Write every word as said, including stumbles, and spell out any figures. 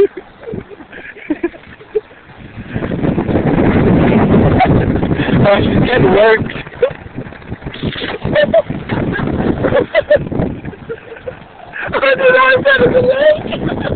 Oh, she's getting worked. I did not have a leg.